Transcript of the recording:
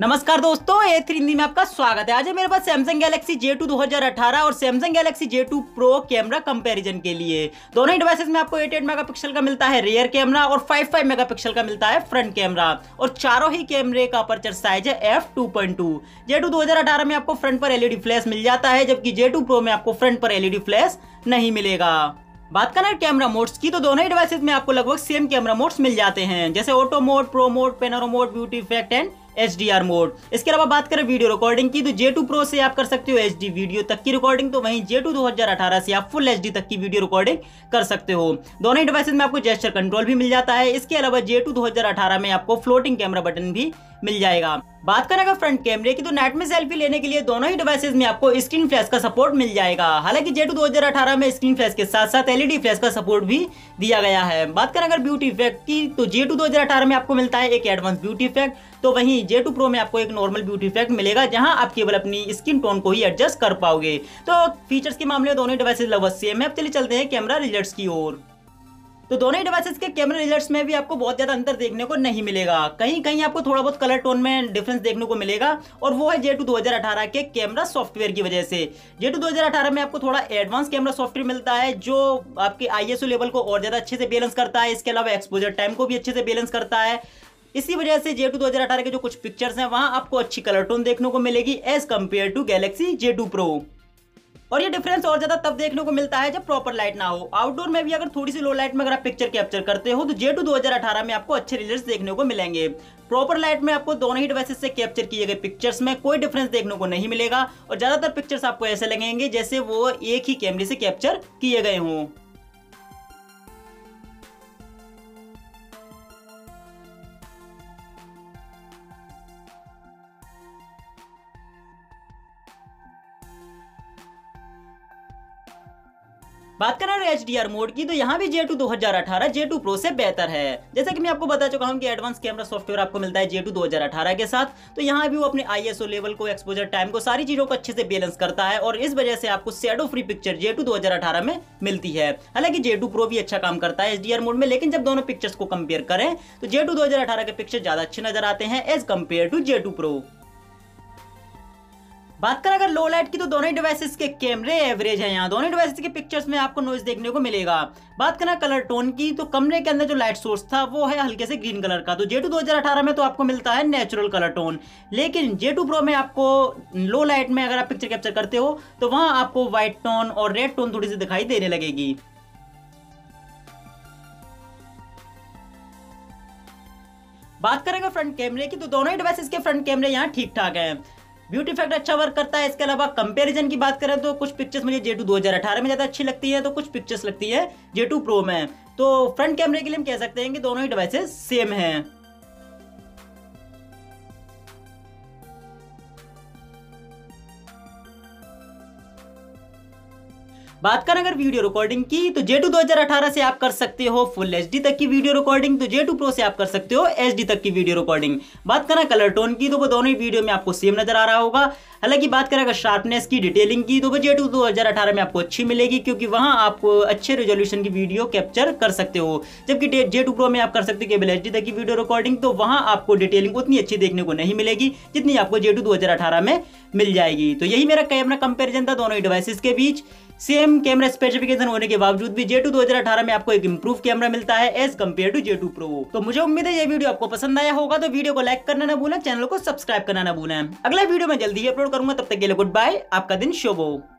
नमस्कार दोस्तों, A3 हिंदी में आपका स्वागत है। आज है मेरे पास Samsung Galaxy J2 2018 और Samsung Galaxy J2 Pro camera comparison के लिए। दोनों ही डिवाइसेस में आपको 88 मेगापिक्सल का मिलता है रियर कैमरा और 55 मेगापिक्सल का मिलता है फ्रंट कैमरा और चारों ही कैमरे का अपर्चर साइज है f2.2। J2 2018 में आपको फ्रंट पर एलईडी फ्लैश मिल जाता है, जबकि J2 Pro में आपको फ्रंट पर एलईडी फ्लैश नहीं मिलेगा। बात करें कैमरा मोड्स की तो दोनों ही डिवाइसेस में आपको लगभग सेम कैमरा मोड्स मिल जाते हैं, जैसे auto mode, pro mode, panorama mode, beauty effect and HDR mode. इसके अलावा बात करें वीडियो रिकॉर्डिंग की तो J2 Pro से आप कर सकते हो HD वीडियो तक की रिकॉर्डिंग, तो वहीं J2 2018 से आप फुल HD तक की वीडियो रिकॉर्डिंग कर सकते हो। दोनों ही डिवाइसेस में आपको जेस्चर कंट्रोल भी मिल जाता है। इसके अलावा J2 2018 में आपको फ्लोटिंग कैमरा बटन भी मिल जाएगा। बात करें अगर फ्रंट कैमरे की तो नाइट में सेल्फी लेने के लिए दोनों ही डिवाइसेस में आपको स्क्रीन फ्लैश का सपोर्ट मिल जाएगा। हालांकि J2 2018 में स्क्रीन फ्लैश के साथ साथ एलईडी फ्लैश का सपोर्ट भी दिया गया है। बात करें अगर ब्यूटी इफेक्ट की तो J2 2018 में आपको मिलता है एक एडवांस ब्यूटी इफेक्ट, तो वहीं J2 Pro में आपको एक नॉर्मल ब्यूटी इफेक्ट मिलेगा, जहां आप केवल अपनी स्किन टोन को ही एडजस्ट कर पाओगे। तो फीचर्स के मामले में दोनों डिवाइसेस लगभग सेम है। अब चलिए चलते हैं कैमरा रिजल्ट्स की ओर। तो दोनों ही डिवाइसेस के कैमरा रिजल्ट्स में भी आपको बहुत ज़्यादा अंतर देखने को नहीं मिलेगा। कहीं कहीं आपको थोड़ा बहुत कलर टोन में डिफरेंस देखने को मिलेगा और वो है J2 2018 के कैमरा सॉफ्टवेयर की वजह से। J2 2018 में आपको थोड़ा एडवांस कैमरा सॉफ्टवेयर मिलता है जो आपके ISO लेवल को और ज़्यादा अच्छे से बैलेंस करता है। इसके अलावा एक्सपोजर टाइम को भी अच्छे से बैलेंस करता है। इसी वजह से J2 2018 के जो कुछ पिक्चर्स हैं वहाँ आपको अच्छी कलर टोन देखने को मिलेगी as compare to Galaxy J2 Pro। और ये डिफरेंस और ज़्यादा तब देखने को मिलता है जब प्रॉपर लाइट ना हो। आउटडोर में भी अगर थोड़ी सी लो लाइट में अगर आप पिक्चर कैप्चर करते हो तो J2 2018 में आपको अच्छे रिजल्ट्स देखने को मिलेंगे। प्रॉपर लाइट में आपको दोनों ही डिवाइसेस से कैप्चर किए गए पिक्चर्स में कोई डिफरेंस देखने को नहीं मिलेगा और ज़्यादातर पिक्चर्स आपको ऐसे लगेंगे जैसे वो एक ही कैमरे से कैप्चर किए गए हों। बात करें HDR मोड की तो यहाँ भी J2 2018 J2 Pro से बेहतर है। जैसा कि मैं आपको बता चुका हूँ कि एडवांस कैमरा सॉफ्टवेयर आपको मिलता है J2 2018 के साथ, तो यहाँ भी वो अपने ISO लेवल को, एक्सपोजर टाइम को, सारी चीज़ों को अच्छे से बैलेंस करता है और इस वजह से आपको शैडो फ्री पिक्चर J2 2018 में मिलती है। हालांकि J2 Pro भी अच्छा काम करता है HDR मोड में, लेकिन जब दोनों पिक्चर्स को कंपेयर करें तो J2 2018 के पिक्चर ज़्यादा अच्छे नजर आते हैं as compare to J2 Pro। बात करें अगर लो लाइट की तो दोनों ही डिवाइसेस के कैमरे एवरेज हैं। यहाँ दोनों डिवाइसेस के पिक्चर्स में आपको नॉइज देखने को मिलेगा। बात करें कलर टोन की तो कमरे के अंदर जो लाइट सोर्स था वो है हल्के से ग्रीन कलर का, तो J2 2018 में तो आपको मिलता है नेचुरल कलर टोन, लेकिन J2 Pro में आपको लो लाइट में अगर आप पिक्चर कैप्चर करते हो तो वहाँ आपको व्हाइट टोन और रेड टोन थोड़ी सी दिखाई देने लगेगी। बात करेंगे फ्रंट कैमरे की तो दोनों ही डिवाइसेस के फ्रंट कैमरे यहाँ ठीक ठाक हैं। ब्यूटी इफेक्ट अच्छा वर्क करता है। इसके अलावा कंपैरिजन की बात करें तो कुछ पिक्चर्स मुझे J2 2018 में ज़्यादा अच्छी लगती है तो कुछ पिक्चर्स लगती है J2 Pro में। तो फ्रंट कैमरे के लिए हम कह सकते हैं कि दोनों ही डिवाइसेस सेम हैं। बात करें अगर वीडियो रिकॉर्डिंग की तो J2 2018 से आप कर सकते हो फुल HD तक की वीडियो रिकॉर्डिंग, तो J2 Pro से आप कर सकते हो HD तक की वीडियो रिकॉर्डिंग। बात करें कलर टोन की तो वो दोनों ही वीडियो में आपको सेम नजर आ रहा होगा। हालांकि बात करें अगर शार्पनेस की, डिटेलिंग की तो वो J2 2018 में आपको अच्छी मिलेगी, क्योंकि वहाँ आपको अच्छे रेजोल्यूशन की वीडियो कैप्चर कर सकते हो, जबकि J2 Pro में आप कर सकते हो केवल HD तक की वीडियो रिकॉर्डिंग, तो वहाँ आपको डिटेलिंग उतनी अच्छी देखने को नहीं मिलेगी जितनी आपको J2 2018 में मिल जाएगी। तो यही मेरा कैमरा कंपेरिजन था दोनों ही डिवाइसेस के बीच। सेम कैमरा स्पेसिफिकेशन होने के बावजूद भी J2 2018 में आपको एक इम्प्रूव कैमरा मिलता है as compare to J2 Pro। तो मुझे उम्मीद है ये वीडियो आपको पसंद आया होगा, तो वीडियो को लाइक करना ना भूलें, चैनल को सब्सक्राइब करना ना भूलें। अगला वीडियो मैं जल्दी ही अपलोड करूंगा, तब तक के लिए गुड बाय। आपका दिन शुभ हो।